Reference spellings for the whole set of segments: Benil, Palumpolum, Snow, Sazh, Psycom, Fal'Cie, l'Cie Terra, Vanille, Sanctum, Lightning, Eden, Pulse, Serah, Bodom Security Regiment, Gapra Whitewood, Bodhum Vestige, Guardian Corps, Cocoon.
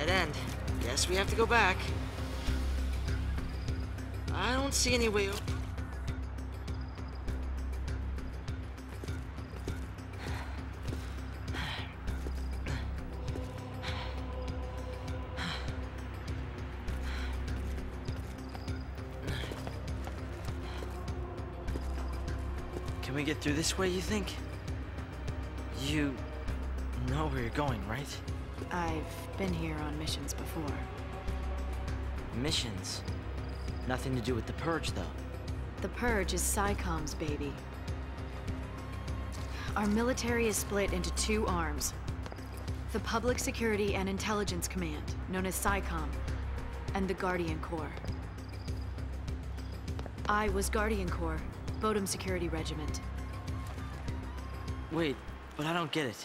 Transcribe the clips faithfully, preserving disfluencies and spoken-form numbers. Dead end. Guess we have to go back. I don't see any way open. Can we get through this way, you think? You know where you're going, right? I've been here on missions before. Missions? Nothing to do with the Purge, though. The Purge is Psycom's baby. Our military is split into two arms. The Public Security and Intelligence Command, known as Psycom, and the Guardian Corps. I was Guardian Corps, Bodom Security Regiment. Wait, but I don't get it.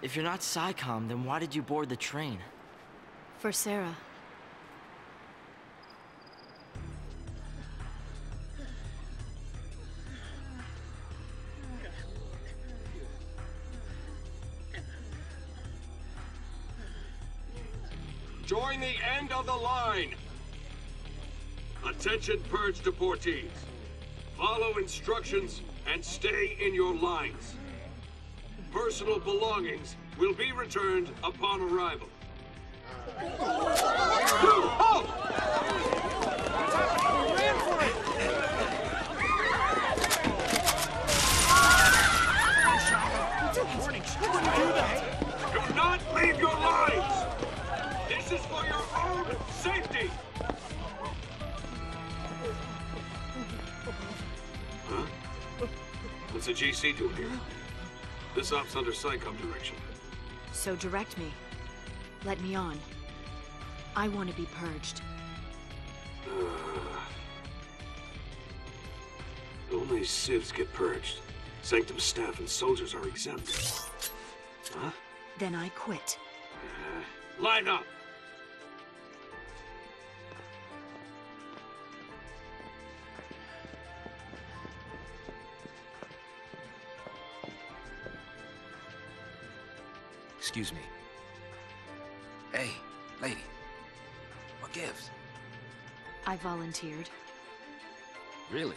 If you're not Psycom, then why did you board the train? For Serah. Join the end of the line! Attention Purge deportees. Follow instructions and stay in your lines. Personal belongings will be returned upon arrival. Do not leave your lines! This is for your own safety! Huh? What's the G C doing here? This op's under Psycom direction. So direct me. Let me on. I want to be purged. Uh, only civs get purged. Sanctum staff and soldiers are exempt. Huh? Then I quit. Uh, line up! Excuse me. Hey, lady. What gives? I volunteered. Really?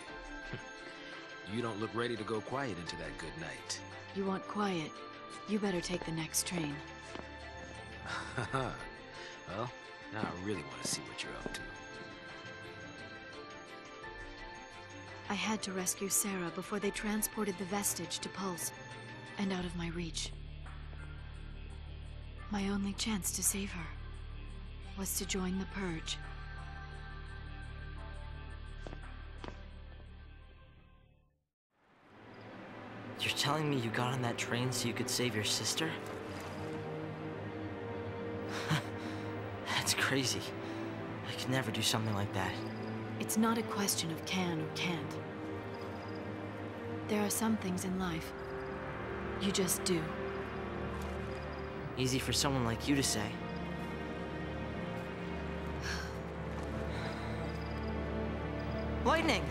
You don't look ready to go quiet into that good night. You want quiet? You better take the next train. Well, now I really want to see what you're up to. I had to rescue Serah before they transported the Vestige to Pulse, and out of my reach. My only chance to save her was to join the Purge. You're telling me you got on that train so you could save your sister? That's crazy. I could never do something like that. It's not a question of can or can't. There are some things in life you just do. Easy for someone like you to say. Lightning!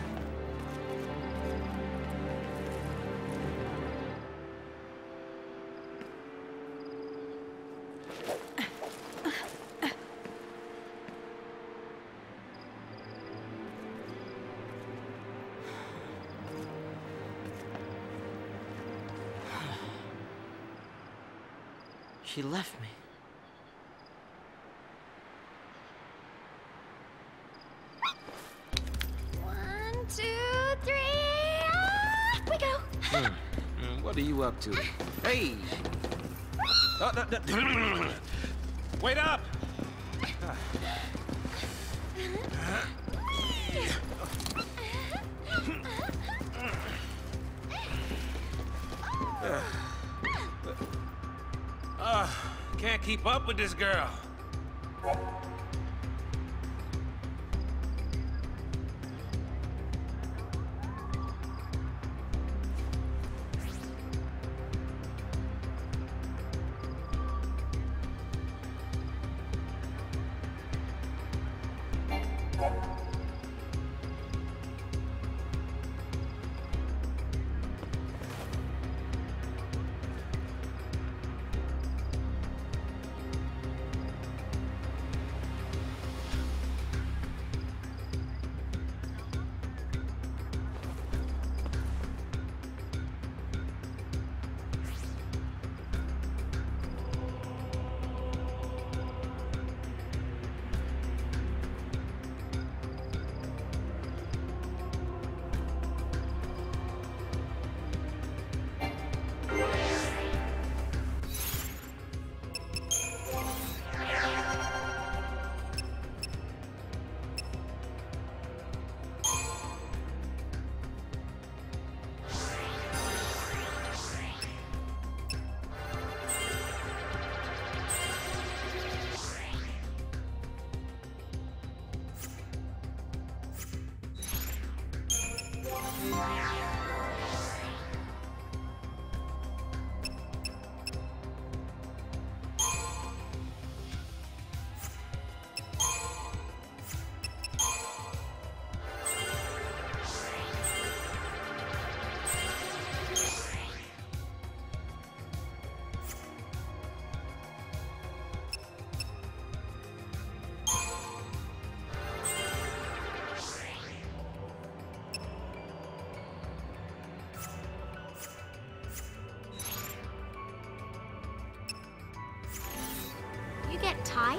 She left me. One, two, three, ah, we go. Hmm. What are you up to? Hey! Oh, no, no. Wait up! Can't keep up with this girl. get tired?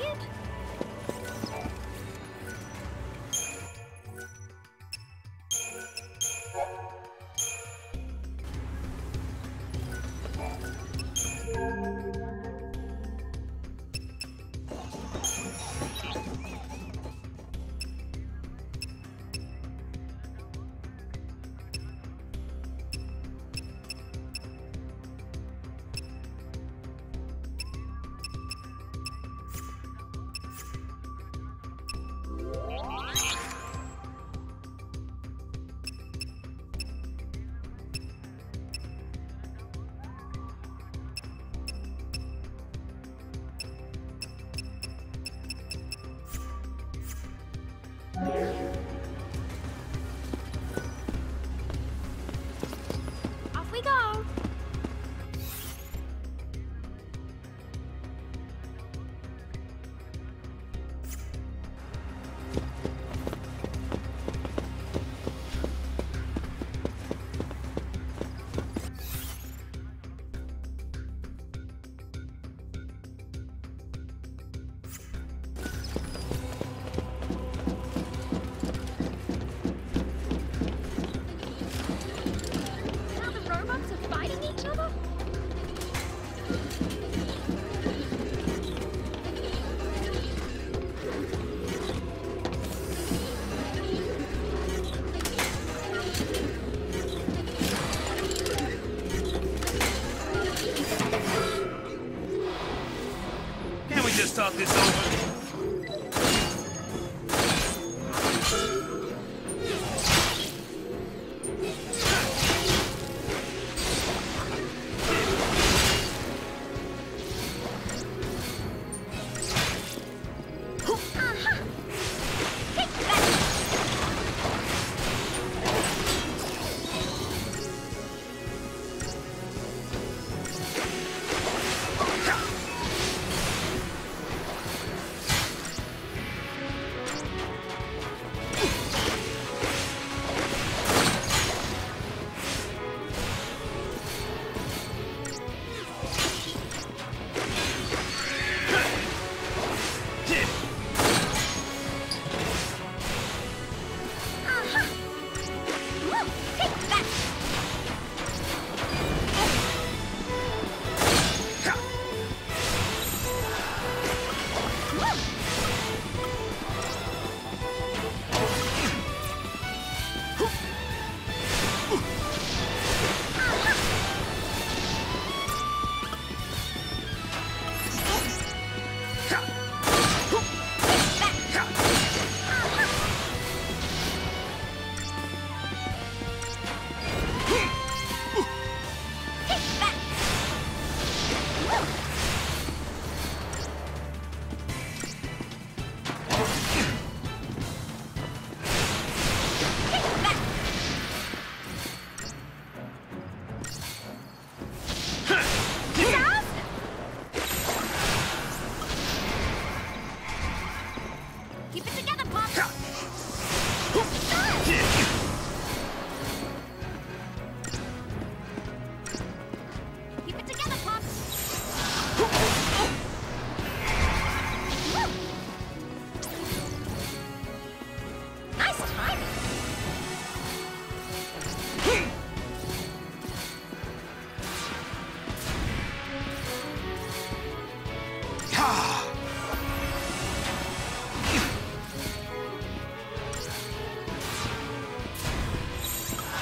Start this over.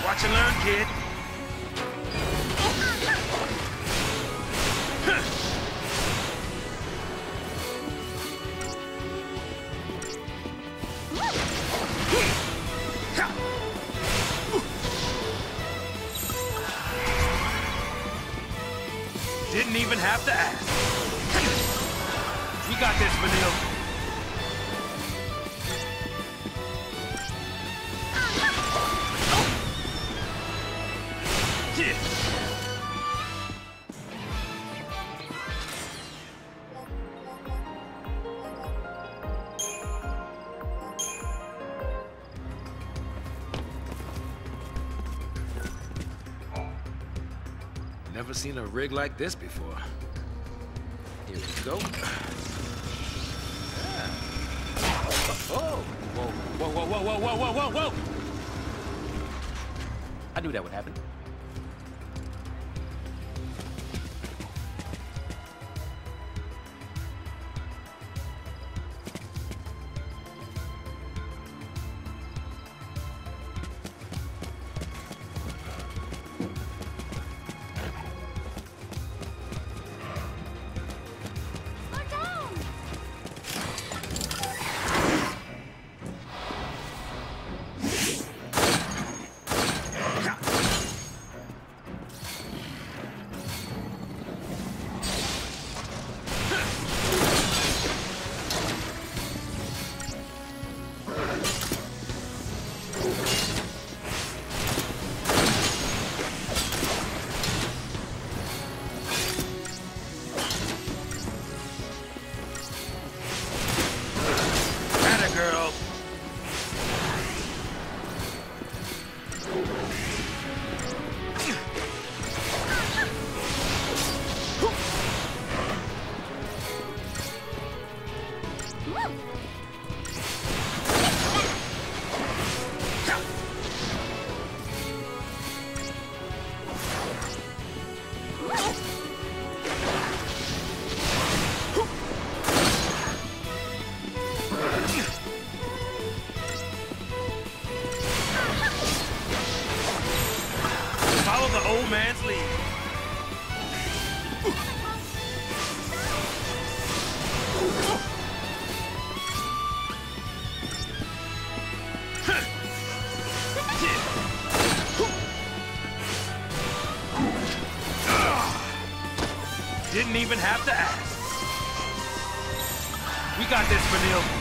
Watch and learn, kid. Didn't even have to ask. You got this, Vanille. Never seen a rig like this before. Here we go. Oh! Whoa, whoa, whoa, whoa, whoa, whoa, whoa, whoa, whoa! I knew that would happen. Didn't even have to ask. We got this, Benil.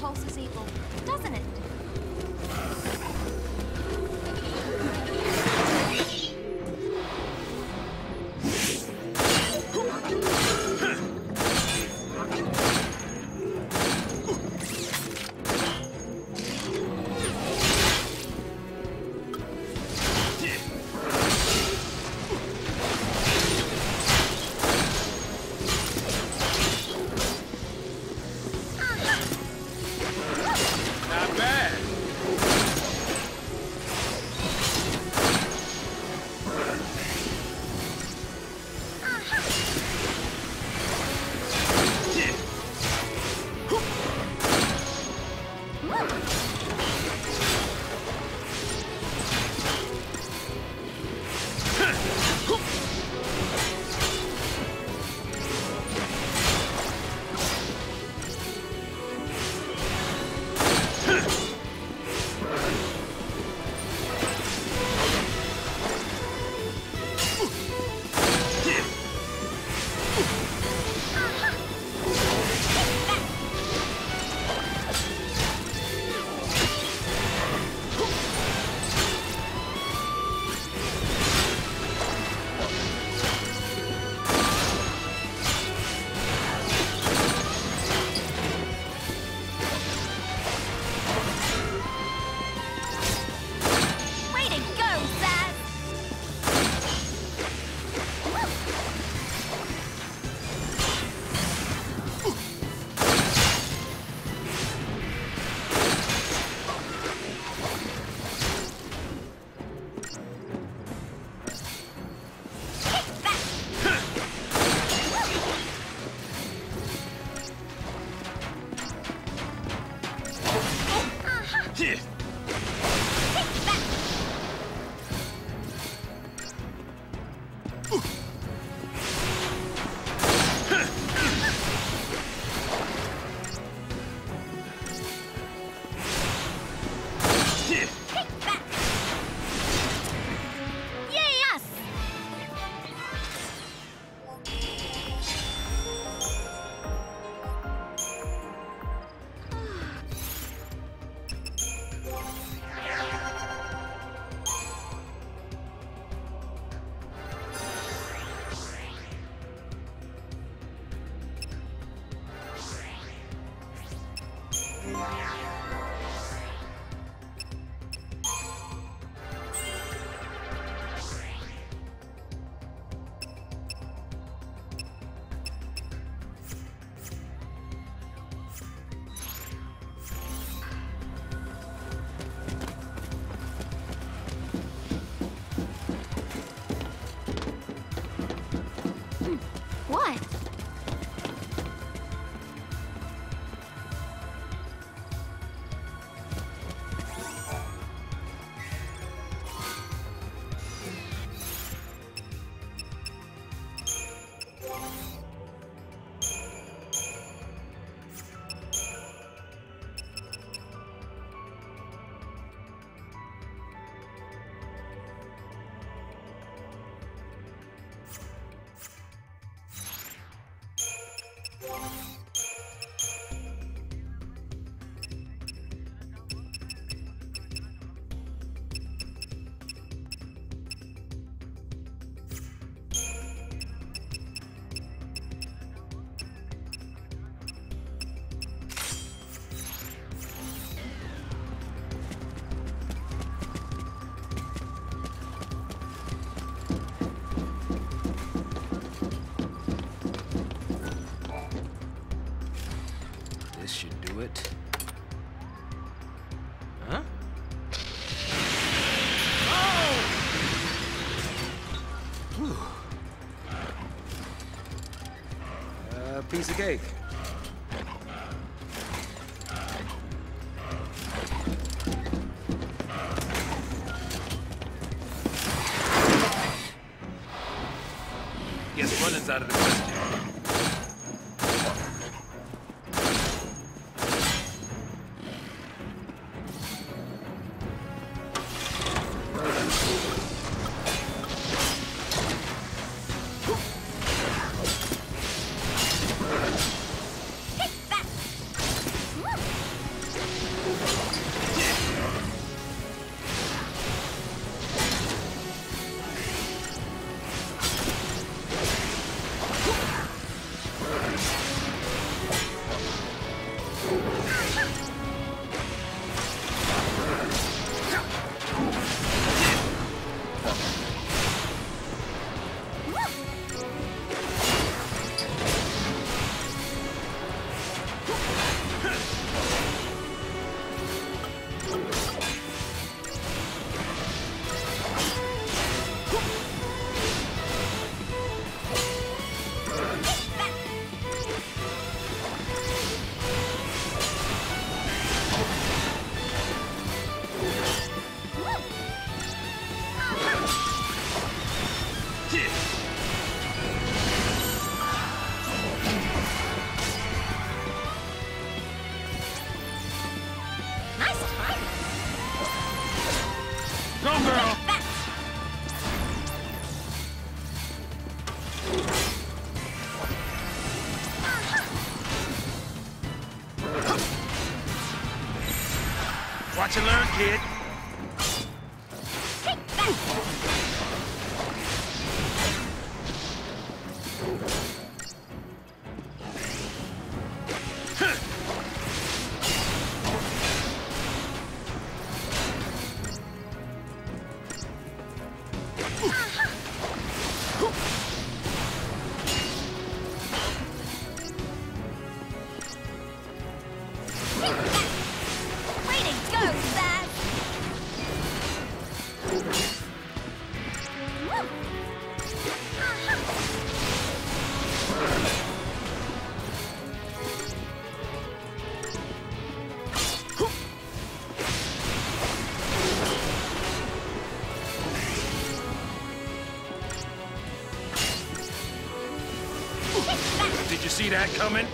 Pulse is evil, doesn't it? Here. Piece of cake. Guess running's out of the question. Watch and learn, kid. Way to go, Sazh! see that coming?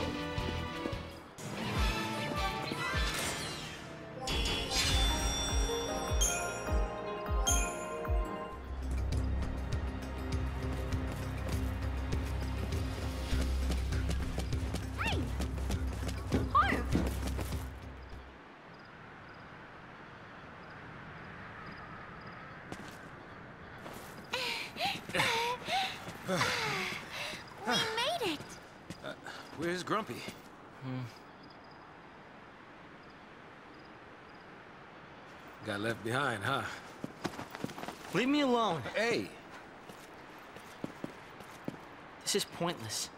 Grumpy. Hmm. Got left behind, huh? Leave me alone. Hey! This is pointless.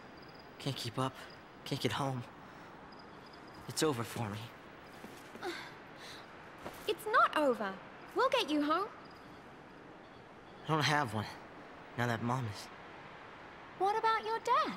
Can't keep up. Can't get home. It's over for me. It's not over. We'll get you home. I don't have one. Now that Mom is. What about your dad?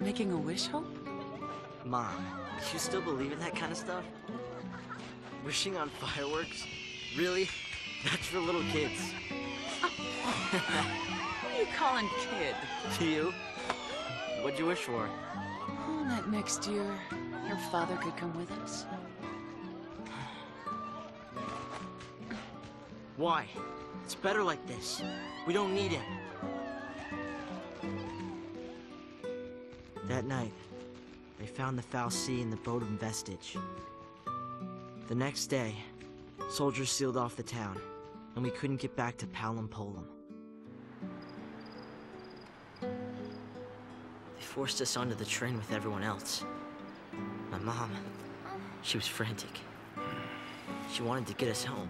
Making a wish, Hope? Mom, you still believe in that kind of stuff? Wishing on fireworks? Really? That's for little kids. What are you calling kid? To you? What'd you wish for? Well, that next year, your father could come with us. Why? It's better like this. We don't need him. That night, they found the Fal'Cie in the Bodhum Vestige. The next day, soldiers sealed off the town, and we couldn't get back to Palumpolum. They forced us onto the train with everyone else. My mom, she was frantic. She wanted to get us home,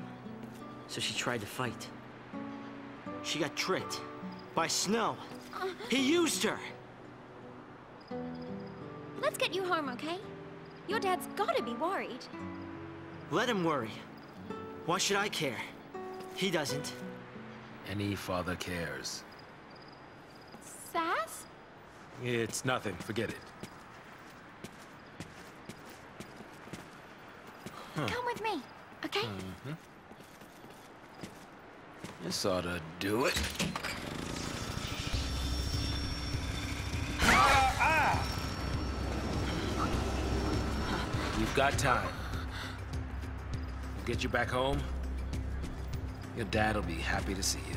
so she tried to fight. She got tricked by Snow. He used her! Let's get you home, okay? Your dad's gotta be worried. Let him worry. Why should I care? He doesn't. Any father cares. Sazh? It's nothing. Forget it. Huh. Come with me, okay? Mm-hmm. This ought to do it. You've got time. We'll get you back home. Your dad will be happy to see you.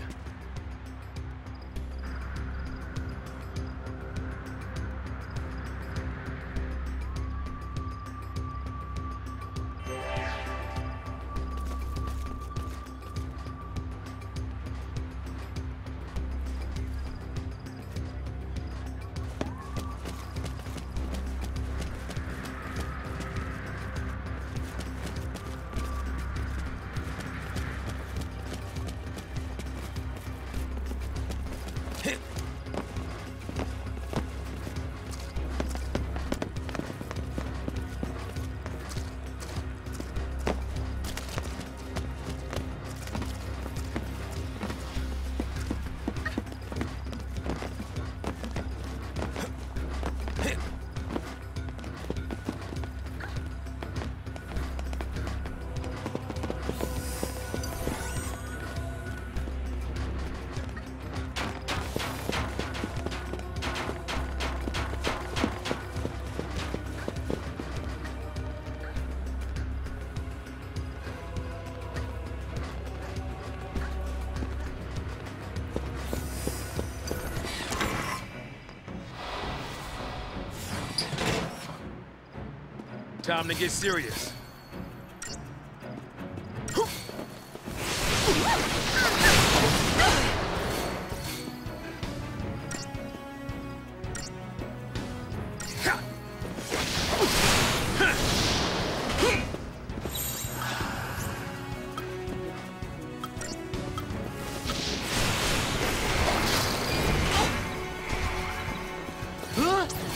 Time to get serious.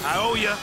I owe ya.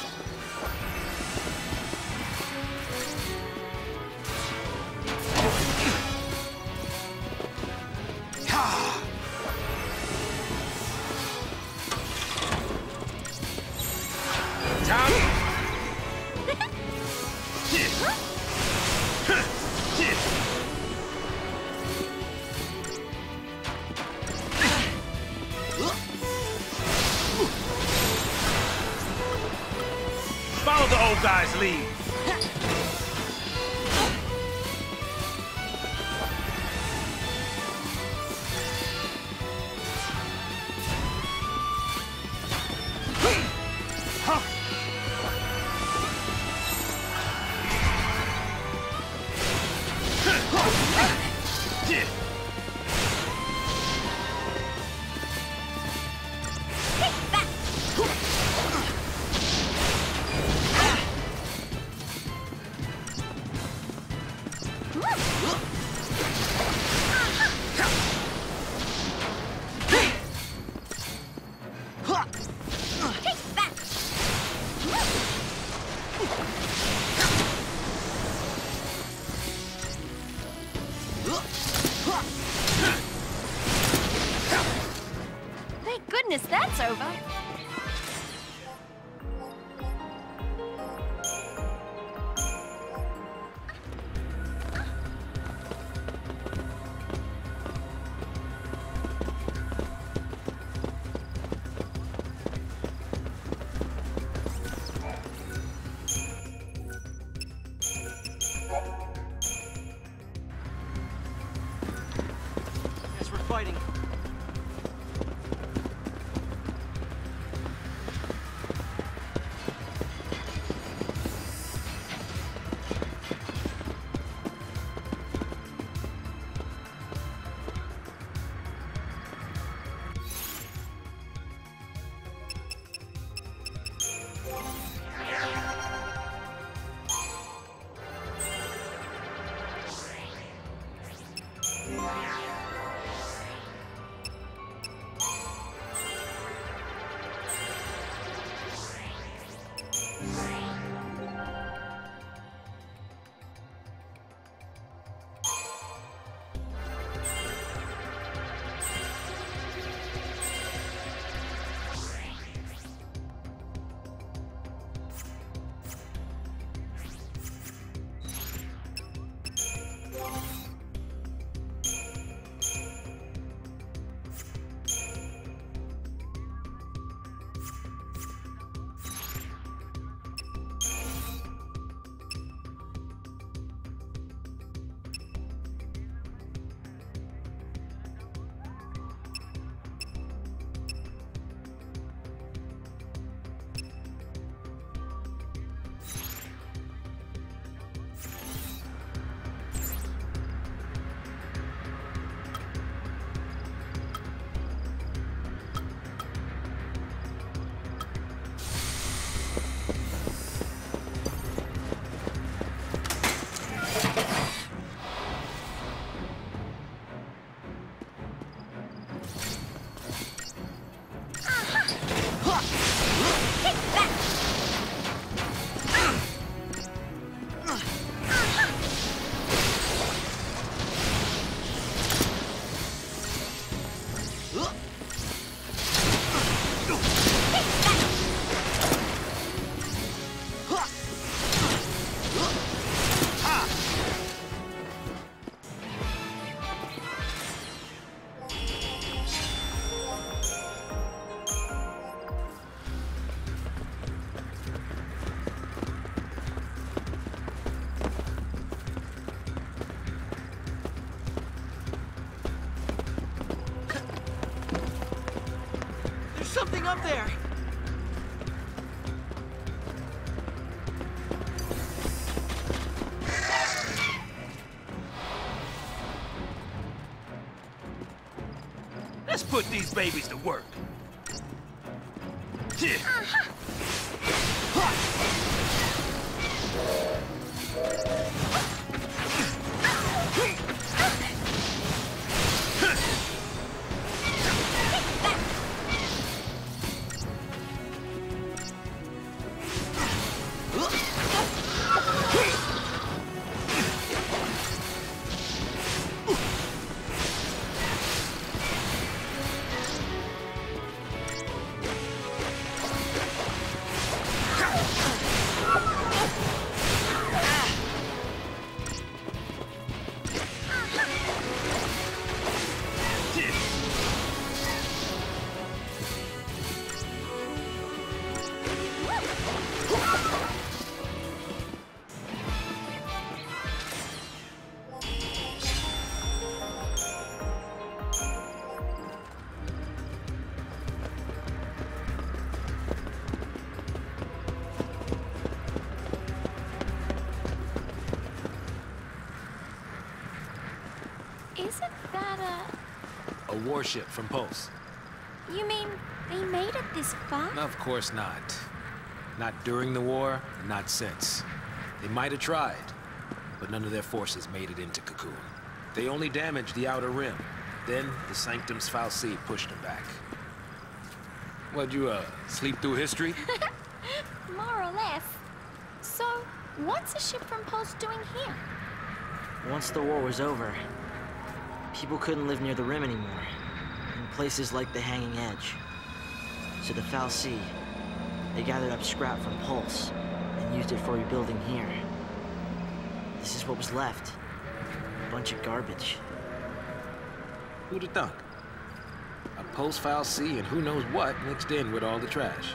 Up there. Let's put these babies to work. a warship from Pulse. You mean they made it this far? Of course not. Not during the war, not since. They might have tried, but none of their forces made it into Cocoon. They only damaged the outer rim. Then the Sanctum's Fal'Cie pushed them back. What'd you, uh, sleep through history? More or less. So, what's a ship from Pulse doing here? Once the war was over, people couldn't live near the rim anymore, in places like the Hanging Edge. So the Fal'Cie, they gathered up scrap from Pulse and used it for rebuilding here. This is what was left. A bunch of garbage. Who'd have thunk? A Pulse Fal'Cie and who knows what mixed in with all the trash.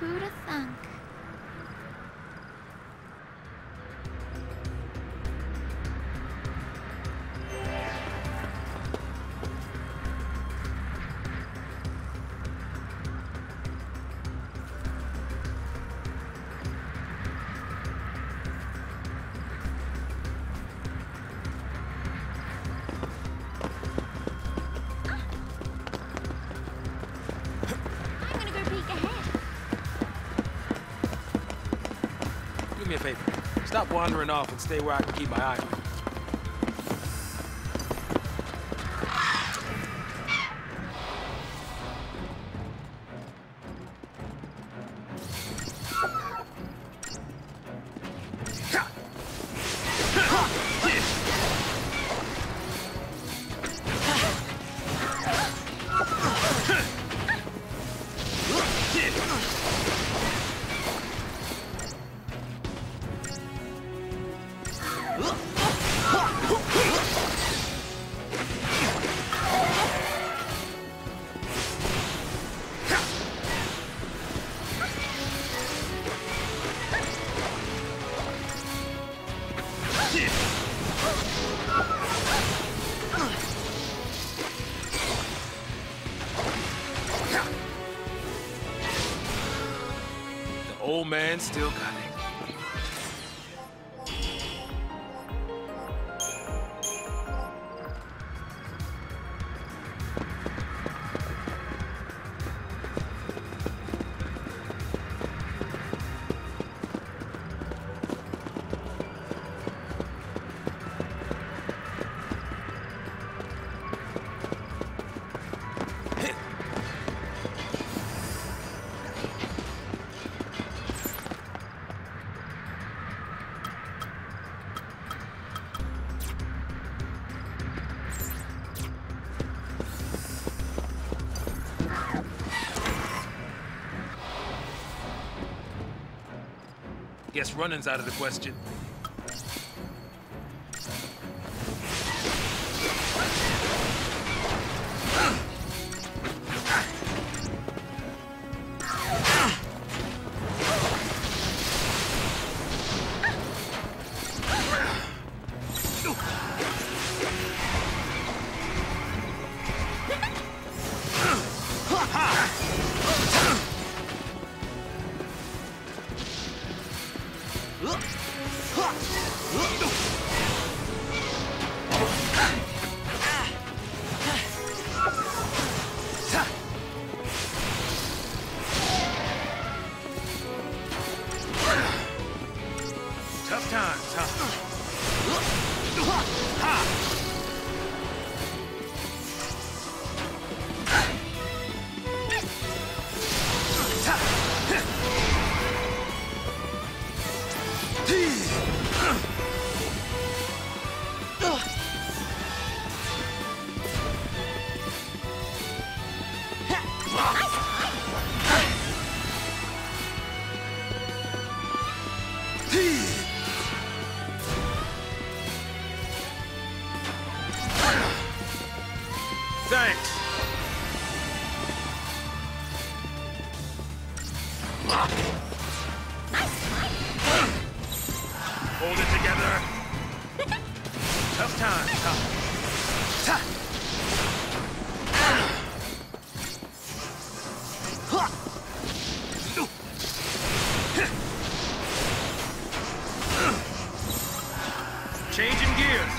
Who'd have thunk? Stop wandering off and stay where I can keep my eye on you. Man still got it. Guess running's out of the question. Changing gears.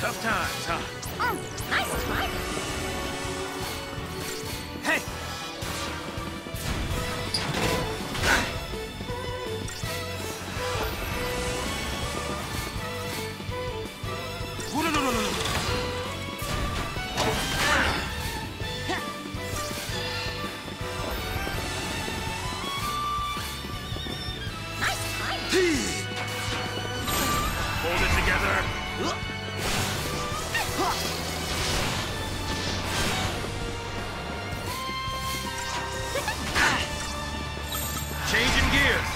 Tough times, huh? Oh, nice try. Hey! No, no, no, no, no. Nice try. Hold it together. Uh. Changing gears.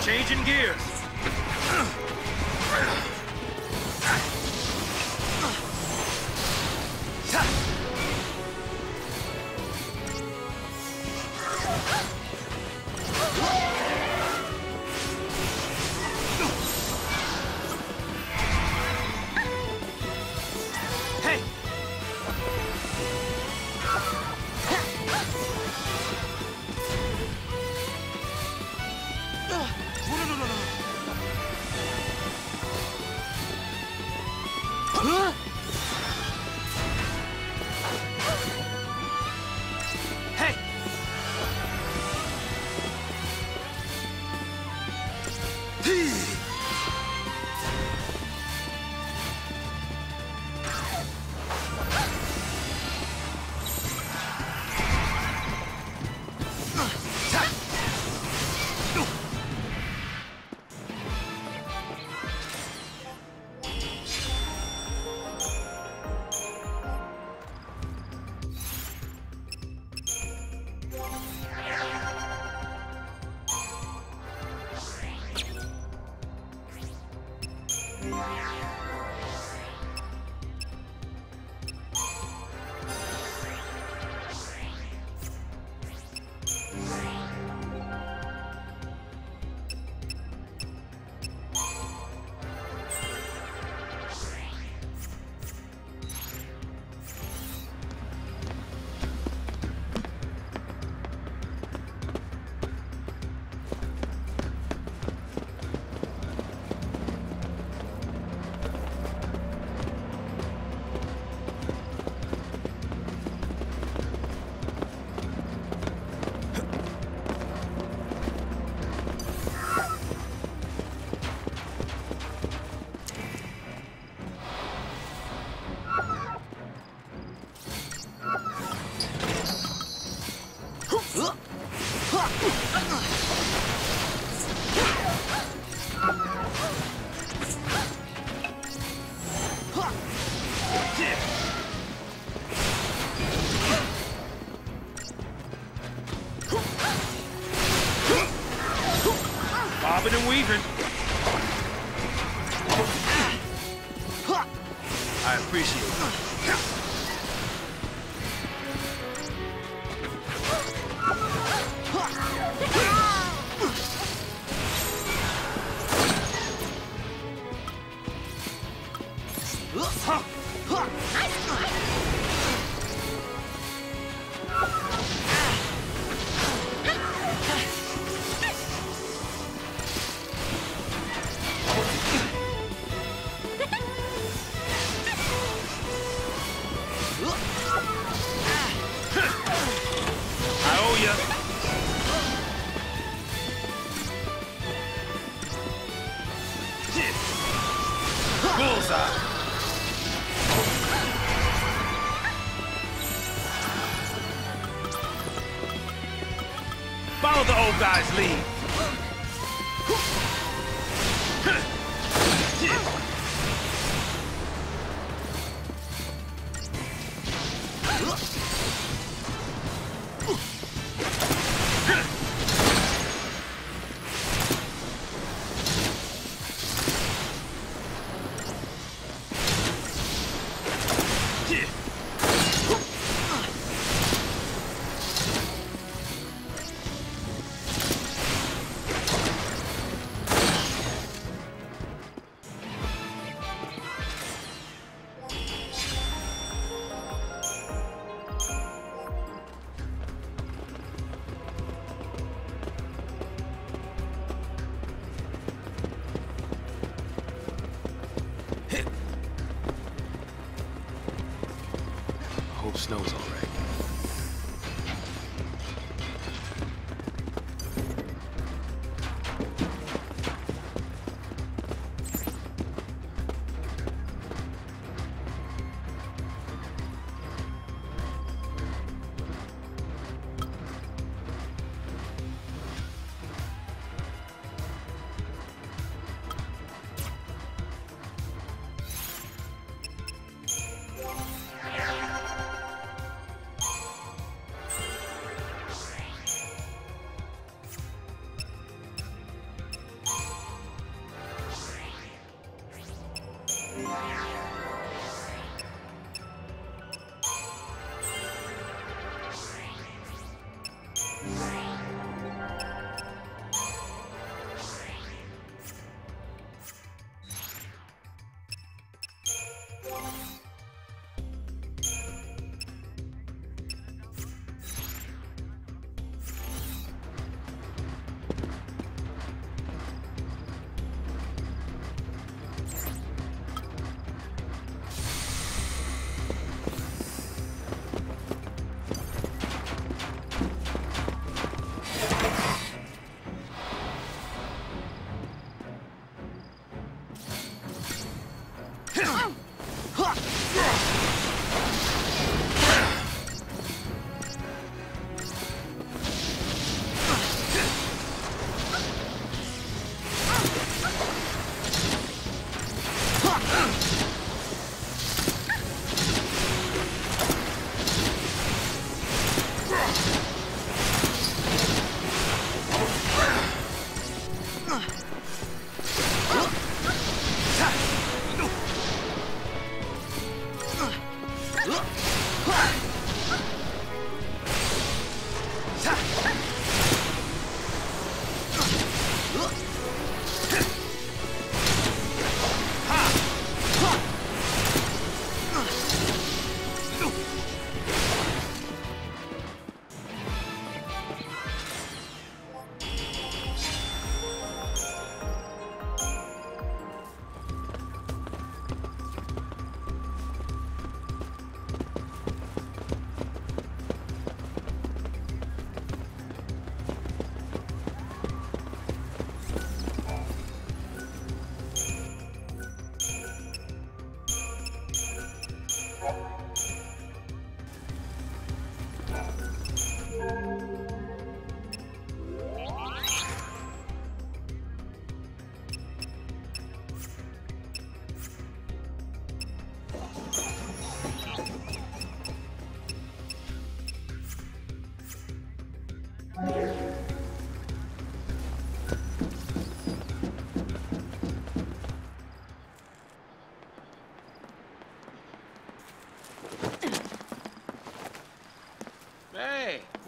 Changing gears. No, no, no, no. weaving. I appreciate it. Follow the old guy's lead. Snow's all right.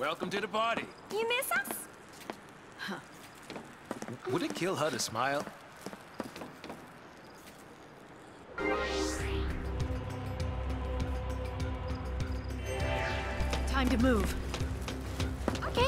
Welcome to the party. You miss us? Huh. Would it kill her to smile? Time to move. Okay.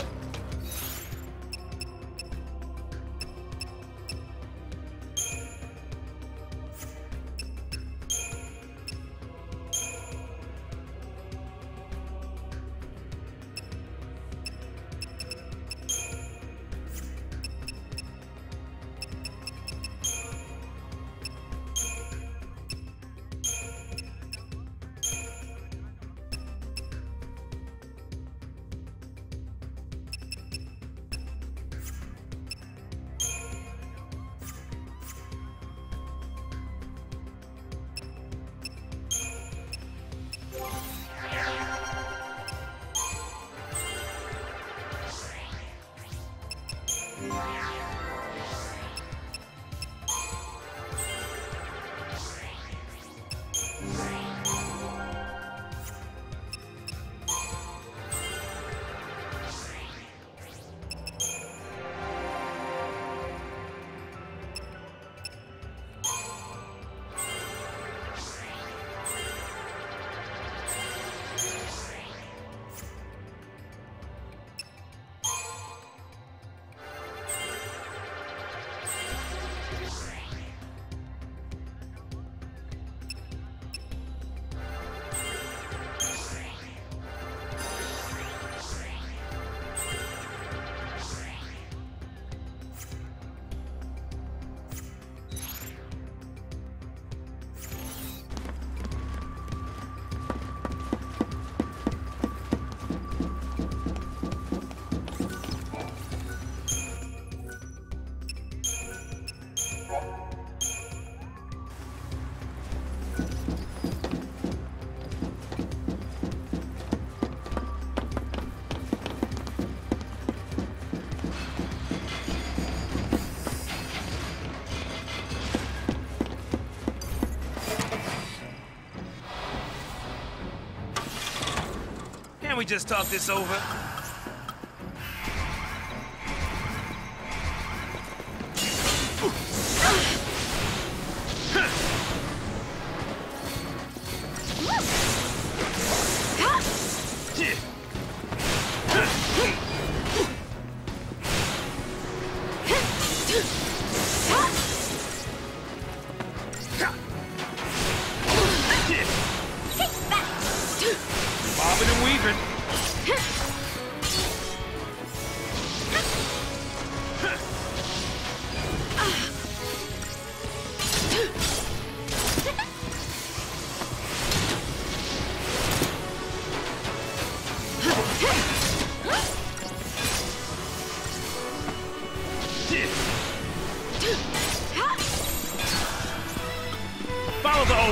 We just talk this over.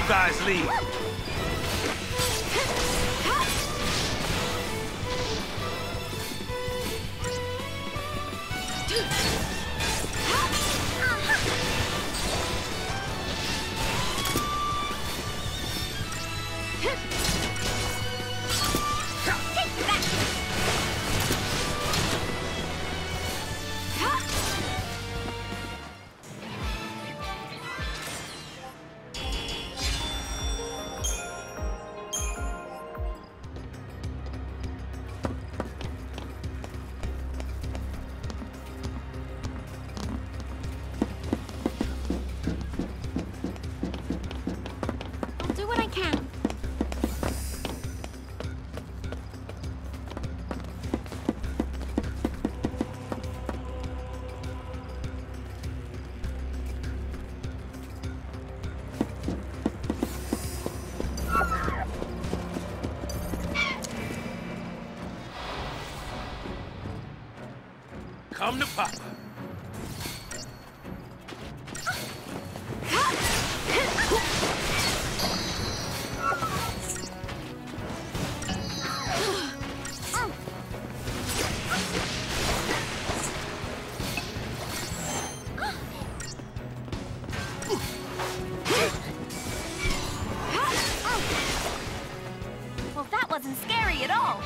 Guys, leave. Come to Papa. Well, that wasn't scary at all.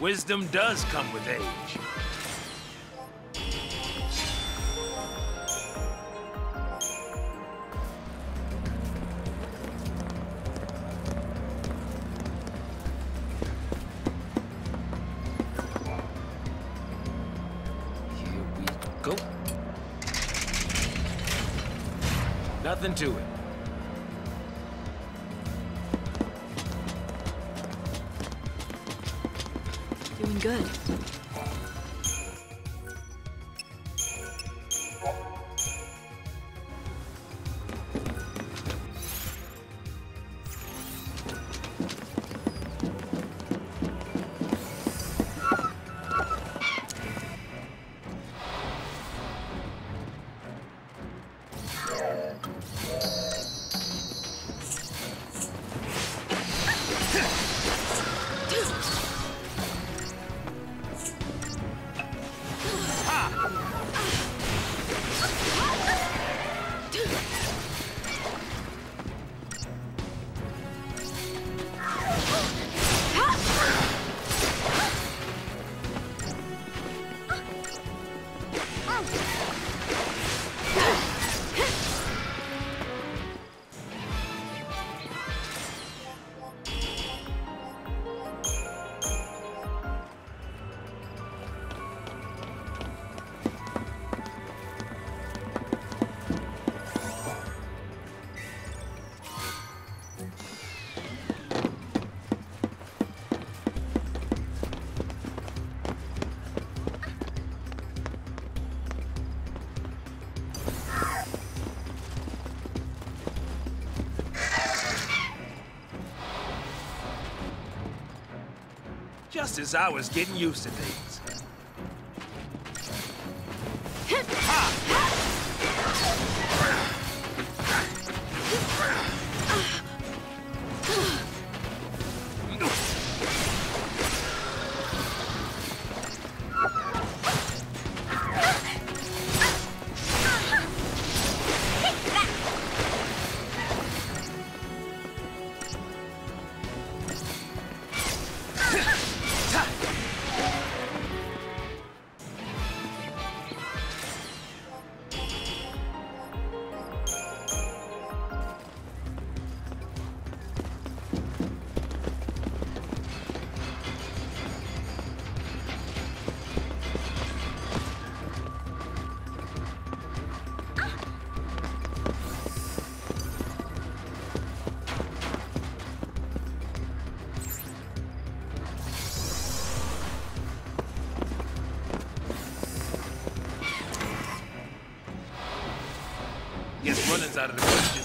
Wisdom does come with age. Here we go. Nothing to it. Good. Just as I was getting used to things. Running's out of the question.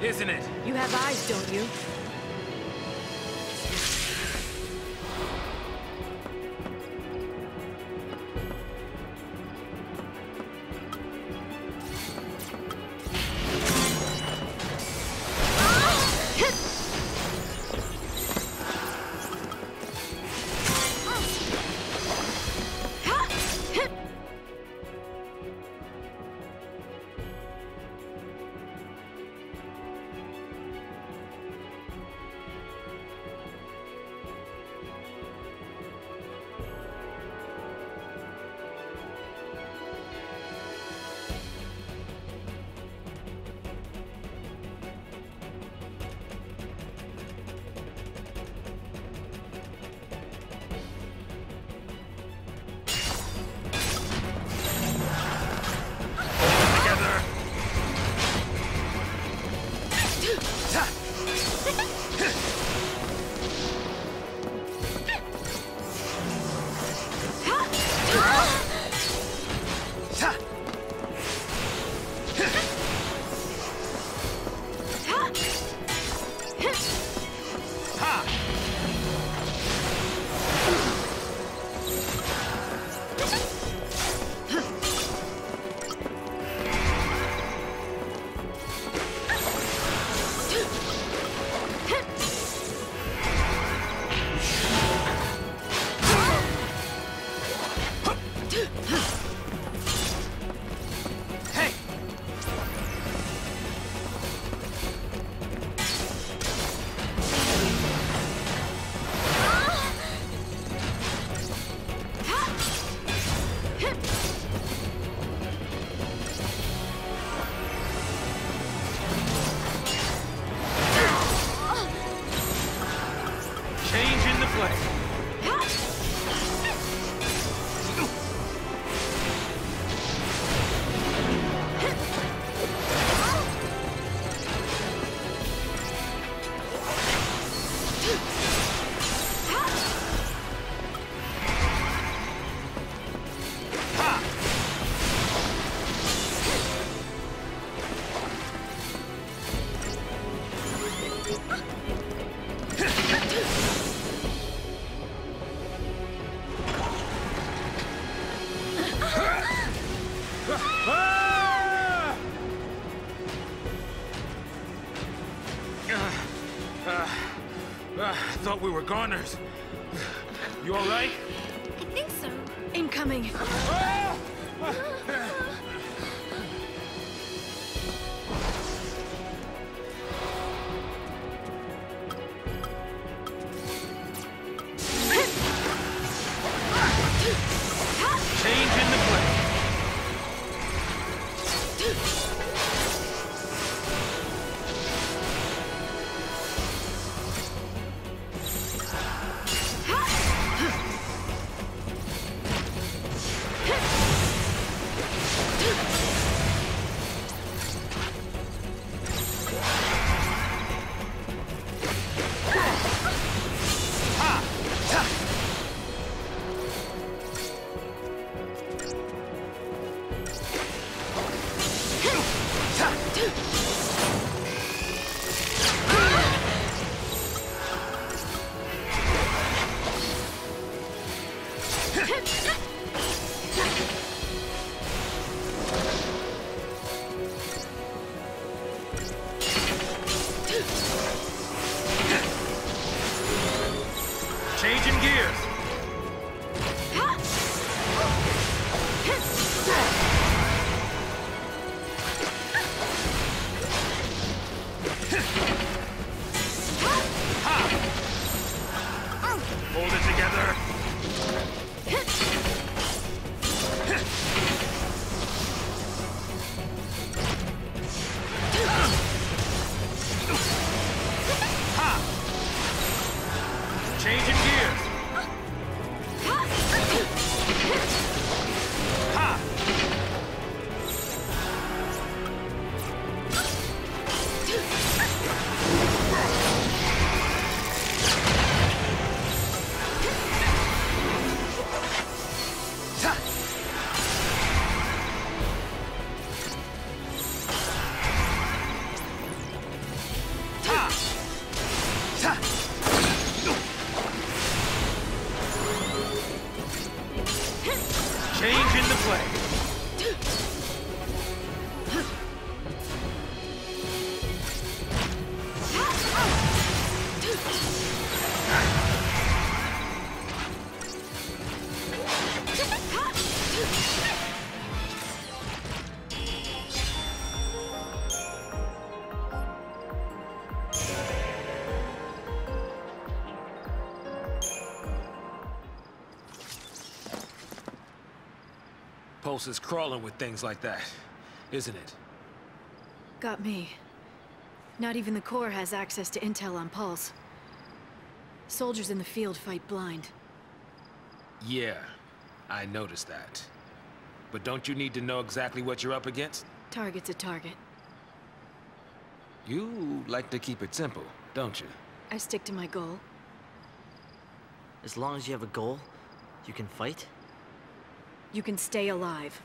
Isn't it? You have eyes, don't you? I thought we were goners. You all right? I think so. Incoming. Oh! Pulse is crawling with things like that, isn't it? Got me. Not even the Corps has access to intel on Pulse. Soldiers in the field fight blind. Yeah, I noticed that. But don't you need to know exactly what you're up against? Target's a target. You like to keep it simple, don't you? I stick to my goal. As long as you have a goal, you can fight? You can stay alive.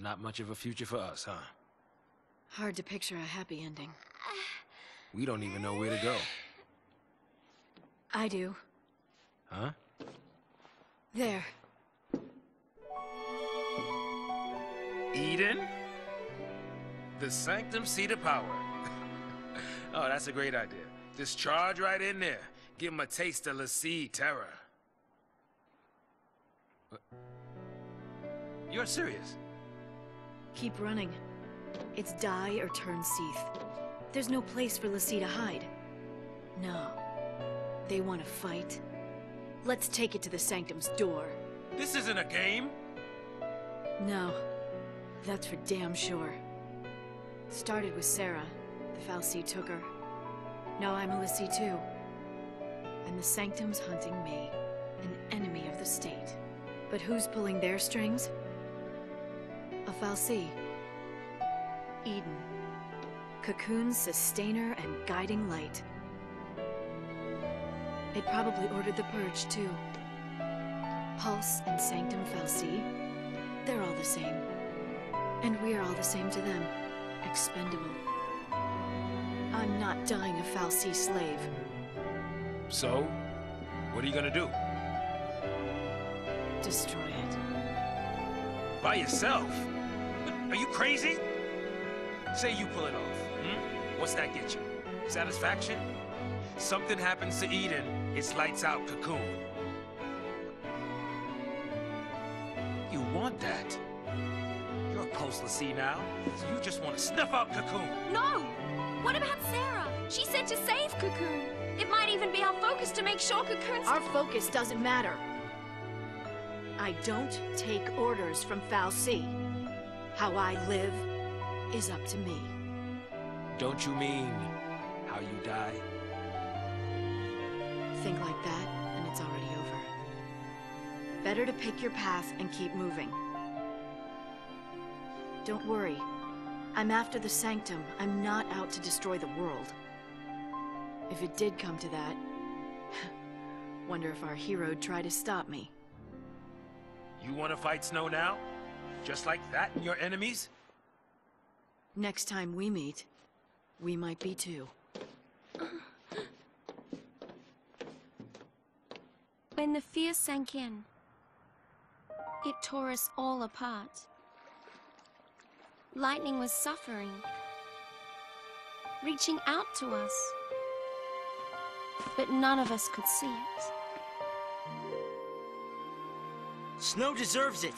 Not much of a future for us, huh? Hard to picture a happy ending. We don't even know where to go. I do. Huh? There. Eden? The Sanctum seat of power. Oh, that's a great idea. Just charge right in there. Give him a taste of l'Cie Terra. You're serious? Keep running. It's die or turn seeth. There's no place for l'Cie to hide. No. They want to fight. Let's take it to the Sanctum's door. This isn't a game! No. That's for damn sure. Started with Serah. The Fal'Cie took her. Now I'm a l'Cie too. And the Sanctum's hunting me. An enemy of the state. But who's pulling their strings? A Fal'Cie. Eden. Cocoon's sustainer and guiding light. It probably ordered the purge, too. Pulse and Sanctum Fal'Cie. They're all the same. And we're all the same to them. Expendable. I'm not dying a Fal'Cie slave. So, what are you gonna do? Destroy it. By yourself? Are you crazy? Say you pull it off, hmm? What's that get you? Satisfaction? Something happens to Eden, it's lights out Cocoon. You want that? You're a Pulse l'Cie now, so you just want to snuff out Cocoon. No! What about Serah? She said to save Cocoon. It might even be our focus to make sure Cocoon's... Our focus doesn't matter. I don't take orders from Fal'Cie. How I live is up to me. Don't you mean how you die? Think like that, and it's already over. Better to pick your path and keep moving. Don't worry. I'm after the Sanctum. I'm not out to destroy the world. If it did come to that, wonder if our hero'd try to stop me. You want to fight Snow now? Just like that and your enemies? Next time we meet, we might be too. When the fear sank in, it tore us all apart. Lightning was suffering, reaching out to us, but none of us could see it. Snow deserves it.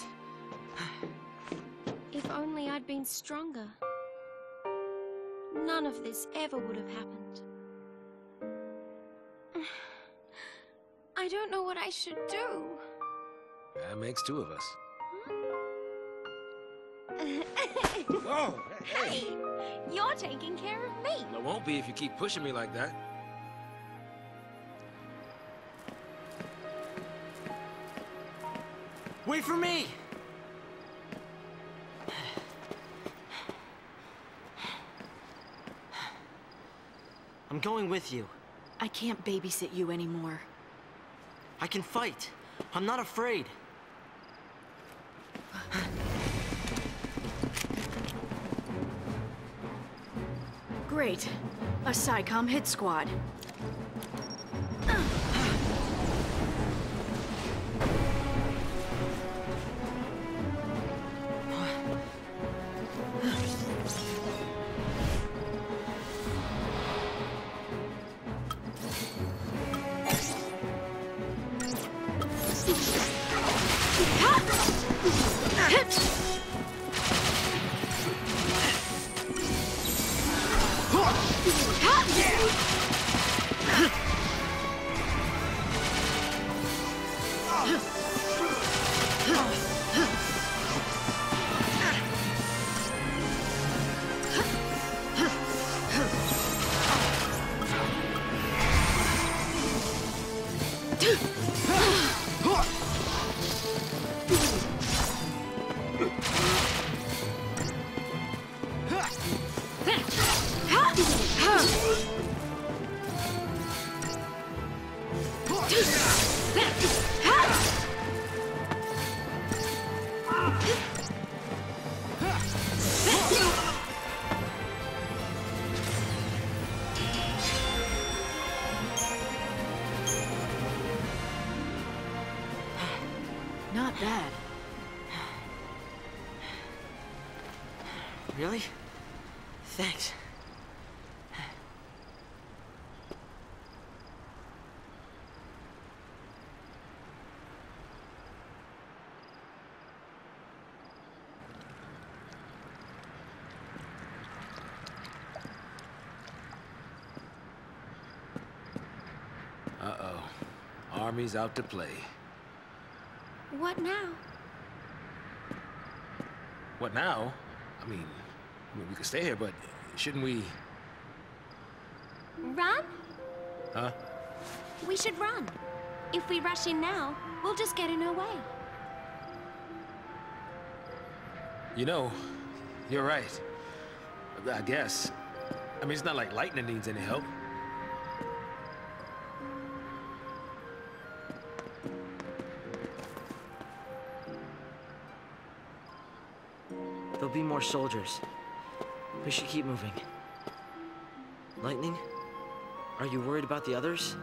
If only I'd been stronger, none of this ever would have happened. I don't know what I should do. That makes two of us. Whoa, hey. Hey, you're taking care of me. It won't be if you keep pushing me like that. Wait for me! I'm going with you. I can't babysit you anymore. I can fight. I'm not afraid. Great. A Psycom hit squad. Not bad. Really? Thanks. Uh-oh. Army's out to play. What now? What now? I mean, I mean, we could stay here, but shouldn't we... Run? Huh? We should run. If we rush in now, we'll just get in our way. You know, you're right. I guess. I mean, it's not like Lightning needs any help. There'll be more soldiers. We should keep moving. Lightning, are you worried about the others?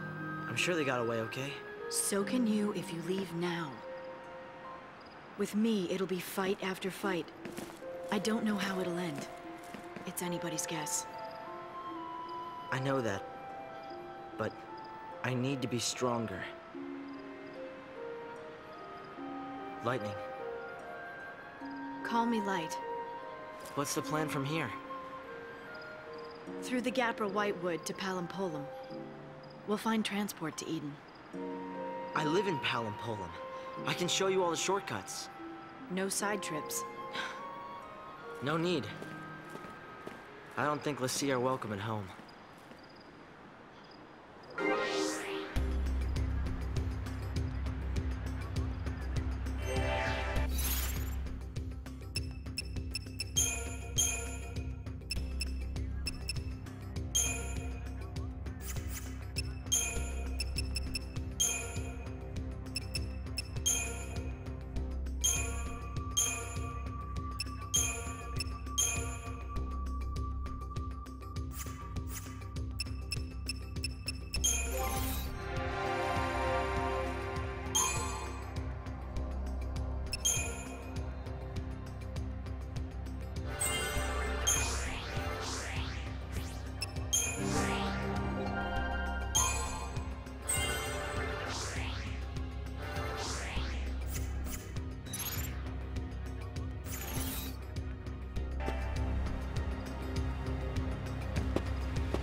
I'm sure they got away okay. So can you if you leave now. With me, it'll be fight after fight. I don't know how it'll end. It's anybody's guess. I know that, but I need to be stronger. Lightning. Call me Light. What's the plan from here? Through the Gapra Whitewood to Palumpolum. We'll find transport to Eden. I live in Palumpolum. I can show you all the shortcuts. No side trips. No need. I don't think l'Cie are welcome at home.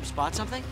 Spot something?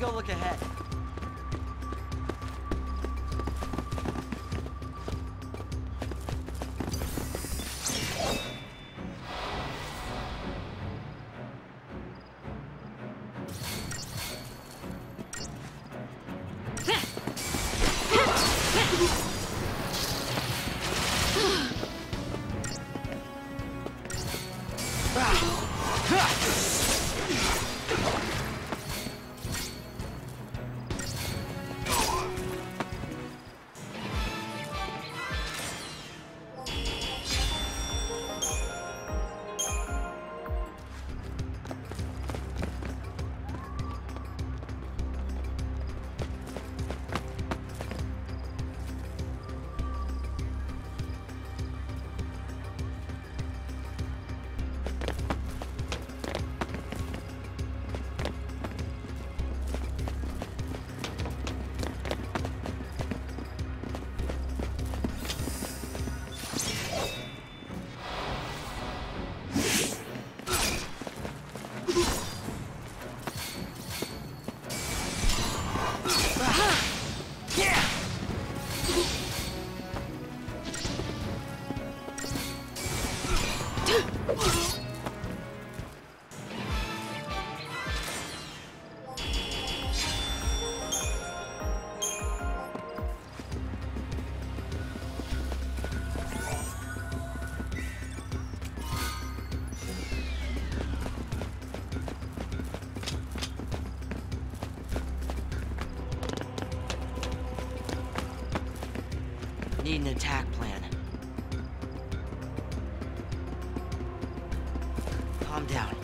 go look ahead. Need an attack plan. Calm down.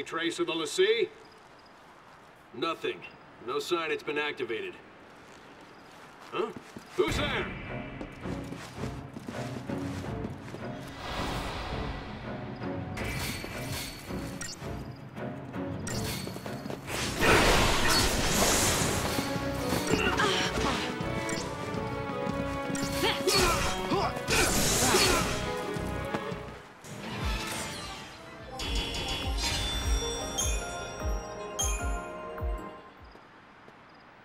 Any trace of the l'Cie? Nothing. No sign it's been activated. Huh? Who's there?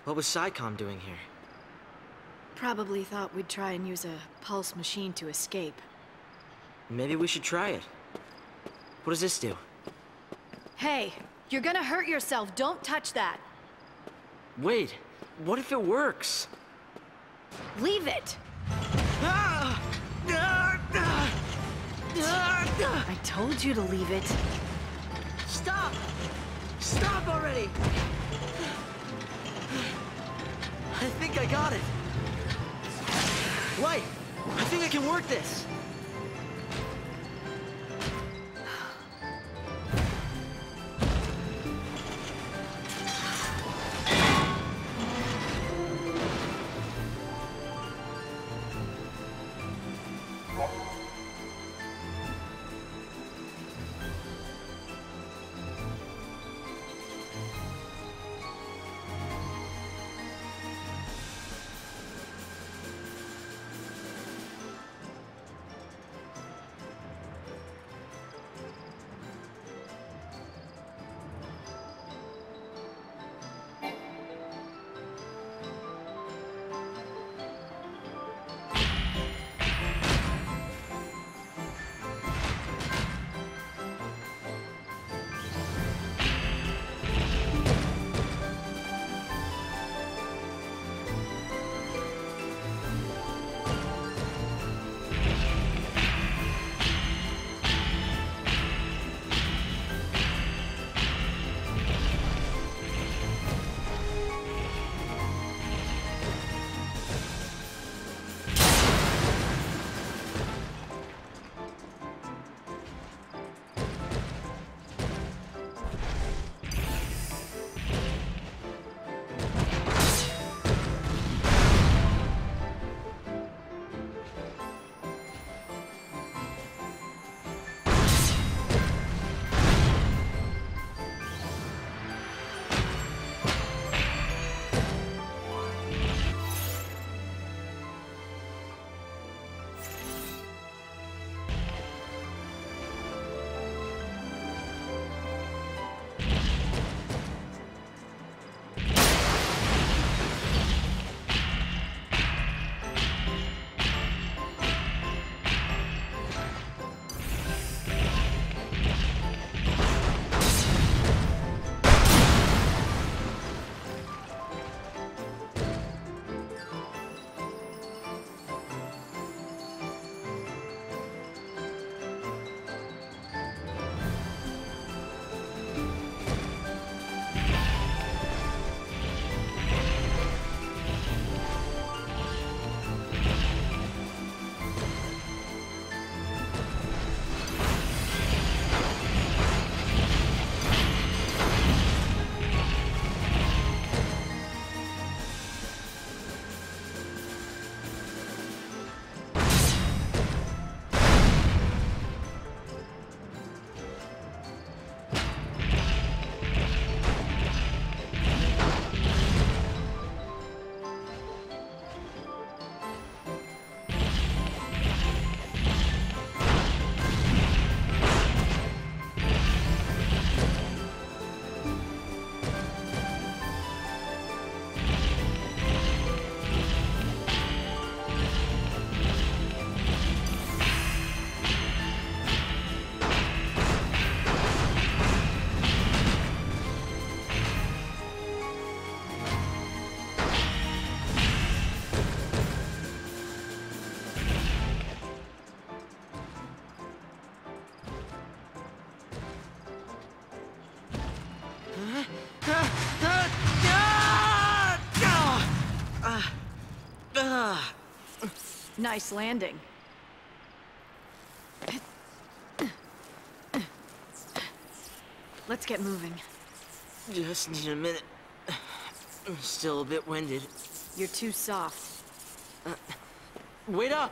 What was Psycom doing here? Probably thought we'd try and use a pulse machine to escape. Maybe we should try it. What does this do? Hey, you're gonna hurt yourself. Don't touch that. Wait, what if it works? Leave it. I told you to leave it. Stop! Stop already! I think I got it. Light, I think I can work this. Nice landing. Let's get moving. Just need a minute. I'm still a bit winded. You're too soft. Uh, wait up!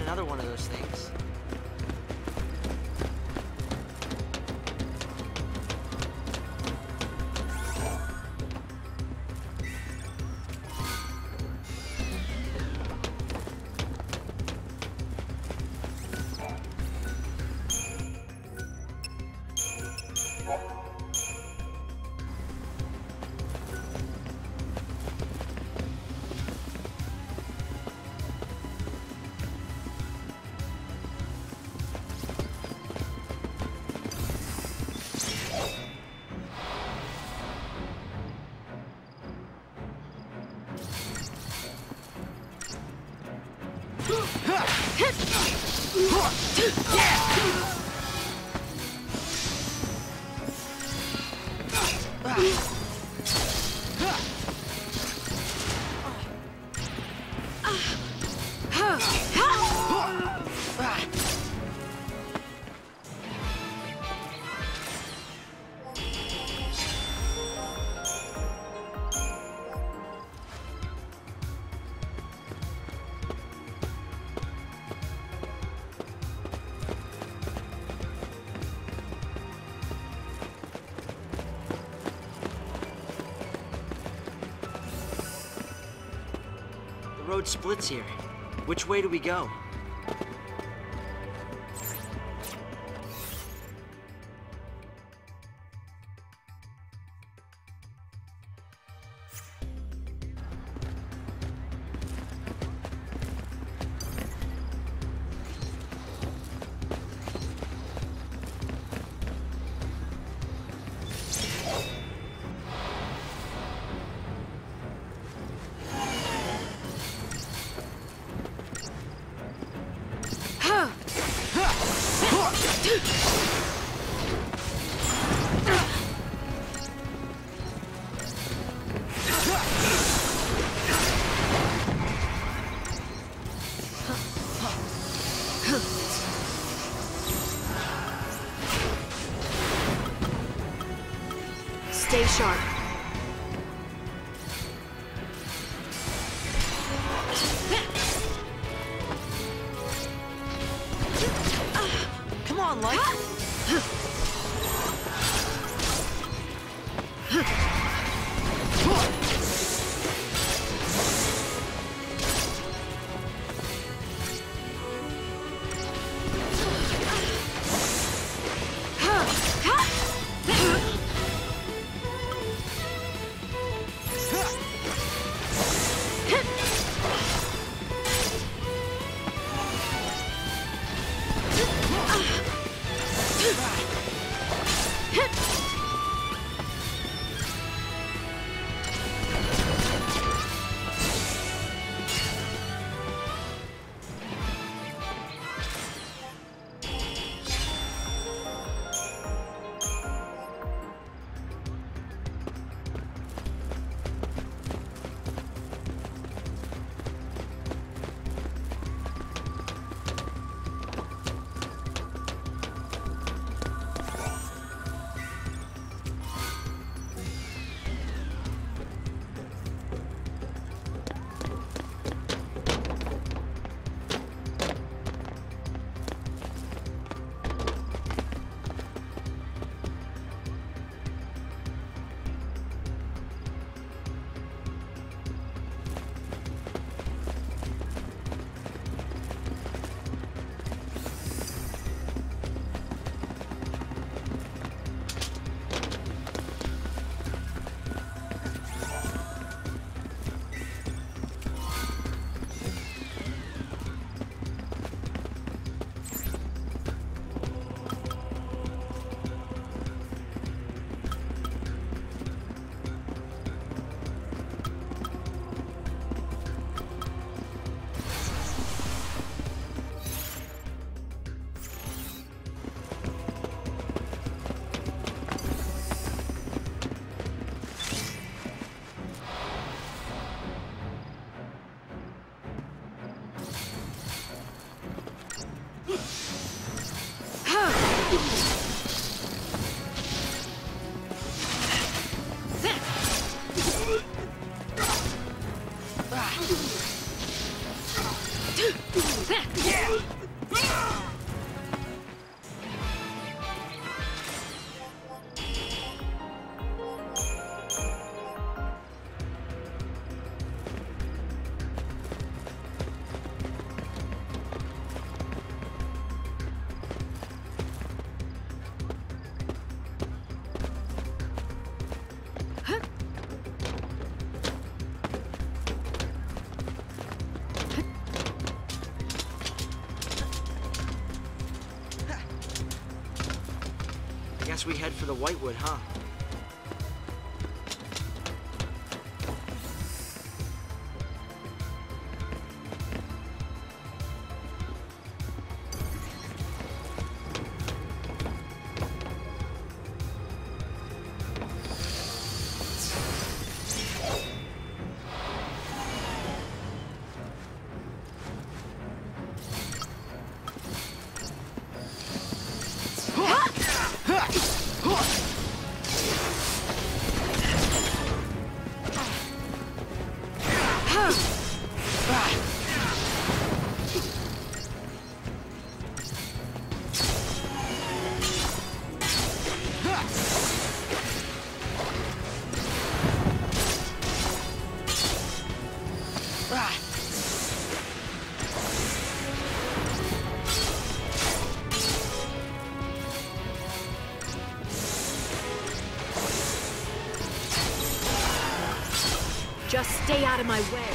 Another one of those things. Splits here. Which way do we go? Stay sharp. Come on, Light. We head for the Whitewood, huh? Just stay out of my way.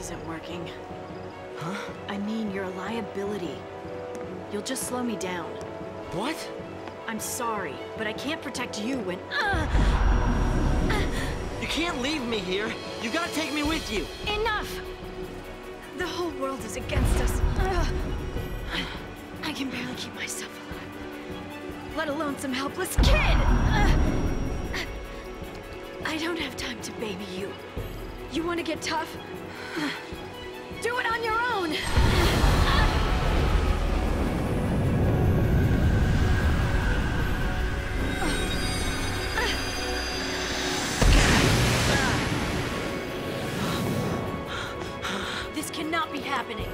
Isn't working. Huh? I mean, you're a liability. You'll just slow me down. What? I'm sorry, but I can't protect you when... Uh, uh, you can't leave me here. You gotta take me with you. Enough! The world is against us. Uh, I can barely keep myself alive, let alone some helpless kid! Uh, I don't have time to baby you. You want to get tough? Uh, do it on your own! Cannot be happening.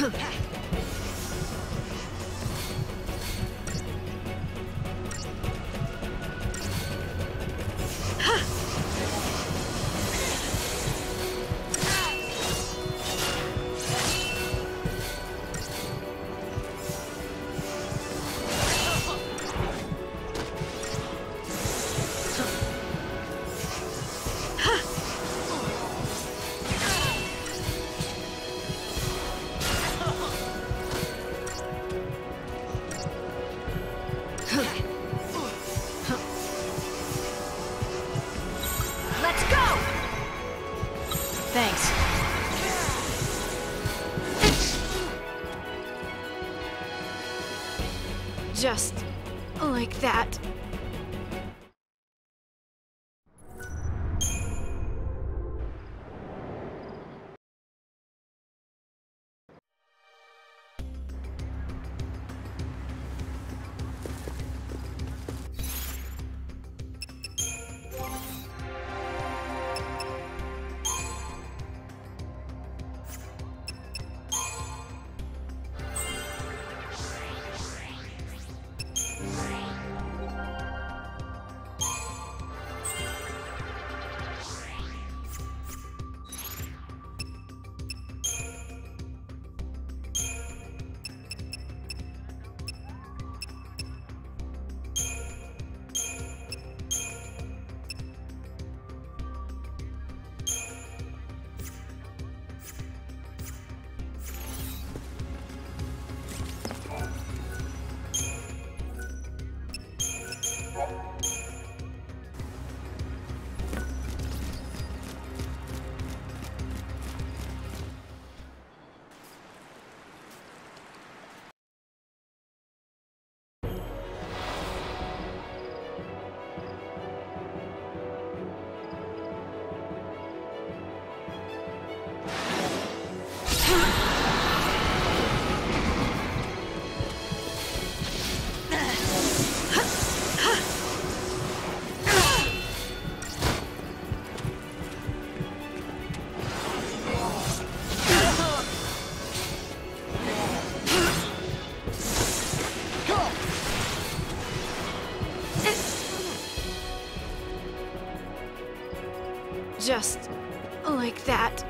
Look out! Just like that. Just like that.